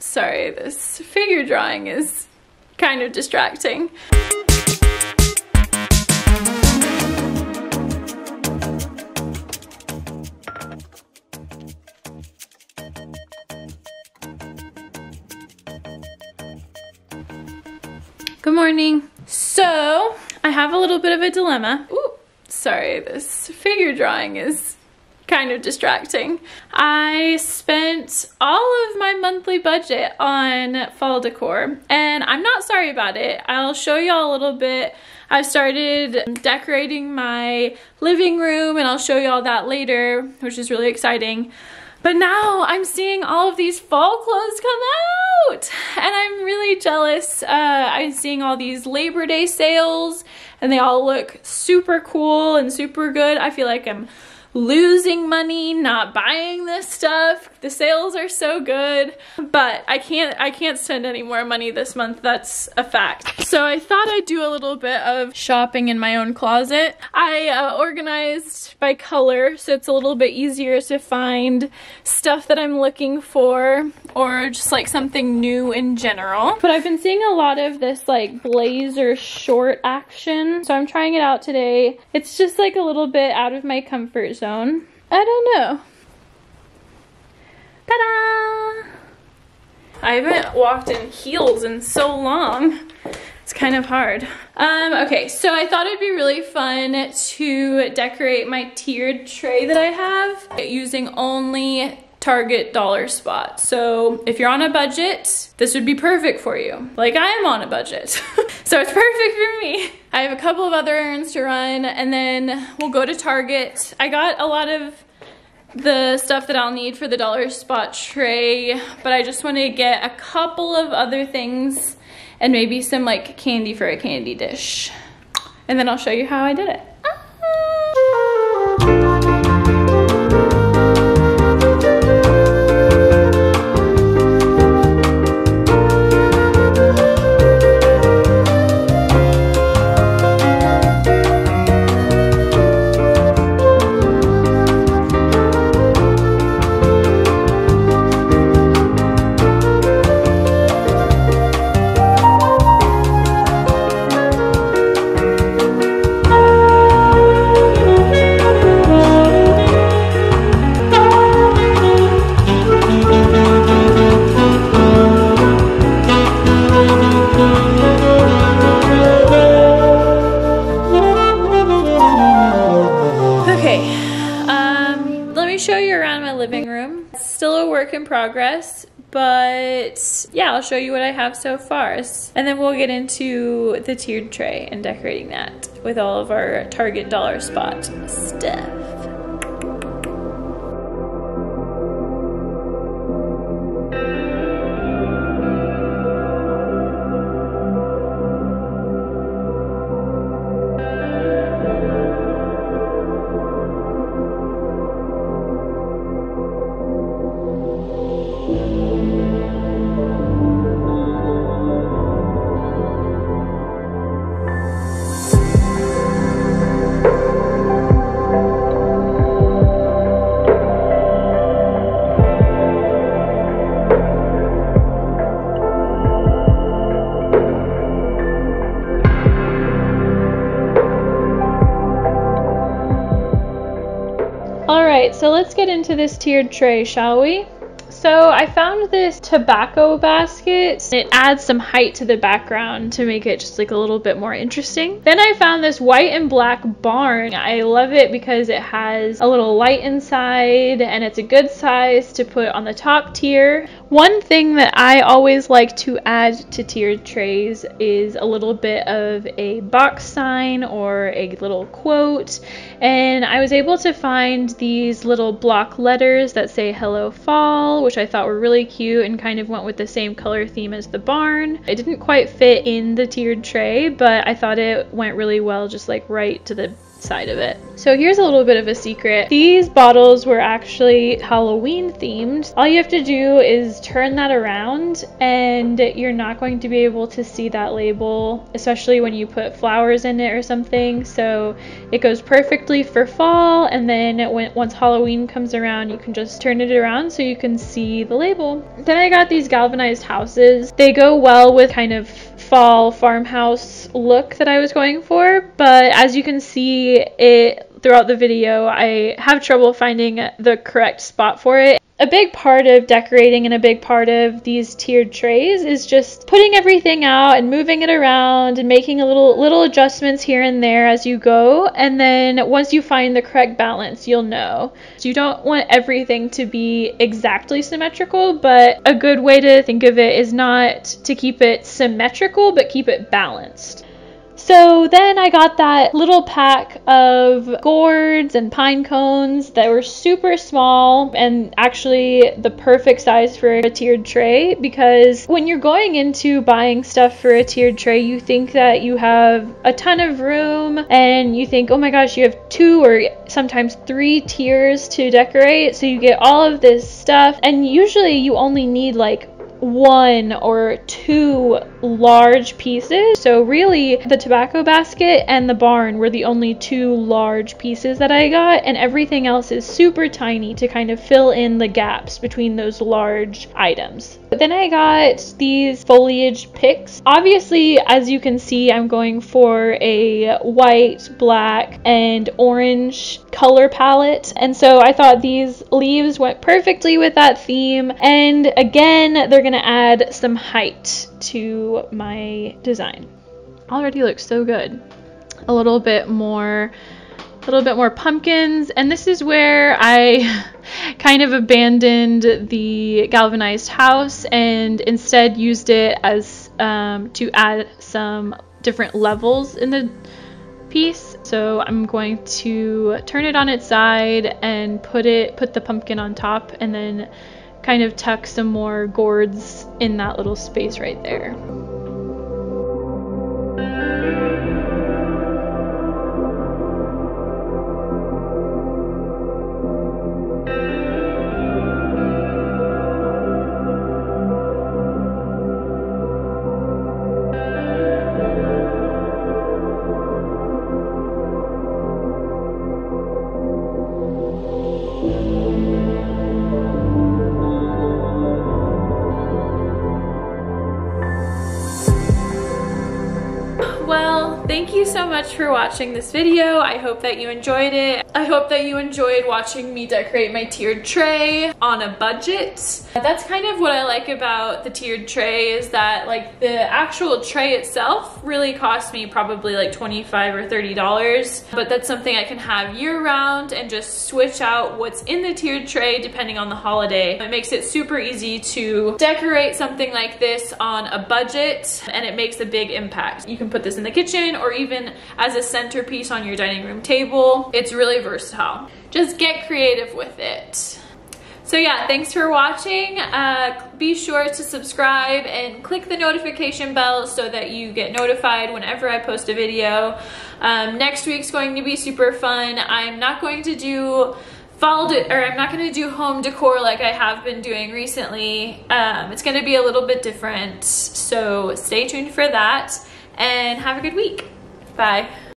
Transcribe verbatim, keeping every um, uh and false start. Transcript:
Sorry, this figure drawing is kind of distracting. Good morning. So, I have a little bit of a dilemma. Ooh, sorry, this figure drawing is kind of distracting. I spent all of my monthly budget on fall decor and I'm not sorry about it. I'll show y'all a little bit. I started decorating my living room and I'll show y'all that later, which is really exciting. But now I'm seeing all of these fall clothes come out and I'm really jealous. Uh, I'm seeing all these Labor Day sales and they all look super cool and super good. I feel like I'm losing money not buying this stuff. The sales are so good, but I can't I can't spend any more money this month. That's a fact. So I thought I'd do a little bit of shopping in my own closet. I uh, organized by color, so it's a little bit easier to find stuff that I'm looking for or just like something new in general. But I've been seeing a lot of this like blazer short action, so I'm trying it out today. It's just like a little bit out of my comfort zone. Zone. I don't know. Ta-da! I haven't walked in heels in so long. It's kind of hard. Um, okay, so I thought it'd be really fun to decorate my tiered tray that I have using only Target dollar spot. So if you're on a budget, this would be perfect for you. Like I am on a budget. So it's perfect for me. I have a couple of other errands to run and then we'll go to Target. I got a lot of the stuff that I'll need for the dollar spot tray, but I just want to get a couple of other things and maybe some like candy for a candy dish. And then I'll show you how I did it. Progress, but yeah, I'll show you what I have so far and then we'll get into the tiered tray and decorating that with all of our Target dollar spot stuff. So let's get into this tiered tray, shall we? So I found this tobacco basket. It adds some height to the background to make it just like a little bit more interesting. Then I found this white and black barn. I love it because it has a little light inside and it's a good size to put on the top tier. One thing that I always like to add to tiered trays is a little bit of a box sign or a little quote. And I was able to find these little block letters that say Hello Fall, which I thought were really cute and kind of went with the same color theme as the barn. It didn't quite fit in the tiered tray, but I thought it went really well just like right to the side of it. So here's a little bit of a secret. These bottles were actually Halloween themed. All you have to do is turn that around and you're not going to be able to see that label, especially when you put flowers in it or something. So it goes perfectly for fall, and then when, once Halloween comes around, you can just turn it around so you can see the label. Then I got these galvanized houses. They go well with kind of fall farmhouse look that I was going for, but as you can see it throughout the video, I have trouble finding the correct spot for it. A big part of decorating and a big part of these tiered trays is just putting everything out and moving it around and making a little little adjustments here and there as you go, and then once you find the correct balance, you'll know. So you don't want everything to be exactly symmetrical, but a good way to think of it is not to keep it symmetrical, but keep it balanced. So then I got that little pack of gourds and pine cones that were super small and actually the perfect size for a tiered tray, because when you're going into buying stuff for a tiered tray, you think that you have a ton of room and you think, oh my gosh, you have two or sometimes three tiers to decorate. So you get all of this stuff, and usually you only need like one or two large pieces. So really the tobacco basket and the barn were the only two large pieces that I got, and everything else is super tiny to kind of fill in the gaps between those large items. But then I got these foliage picks. Obviously, as you can see, I'm going for a white, black, and orange color palette, and so I thought these leaves went perfectly with that theme, and again they're gonna to add some height to my design. Already looks so good. A little bit more, a little bit more pumpkins, and this is where I kind of abandoned the galvanized house and instead used it as um, to add some different levels in the piece. So I'm going to turn it on its side and put it, put the pumpkin on top, and then kind of tuck some more gourds in that little space right there. Thank you so much for watching this video. I hope that you enjoyed it. I hope that you enjoyed watching me decorate my tiered tray on a budget. That's kind of what I like about the tiered tray, is that like the actual tray itself really cost me probably like twenty-five or thirty dollars, but that's something I can have year round and just switch out what's in the tiered tray depending on the holiday. It makes it super easy to decorate something like this on a budget, and it makes a big impact. You can put this in the kitchen or even as a centerpiece on your dining room table. It's really versatile. Just get creative with it. So yeah, thanks for watching. Uh, be sure to subscribe and click the notification bell so that you get notified whenever I post a video. Um, next week's going to be super fun. I'm not going to do fall, or I'm not going to do home decor like I have been doing recently. Um, it's going to be a little bit different, so stay tuned for that. And have a good week. Bye.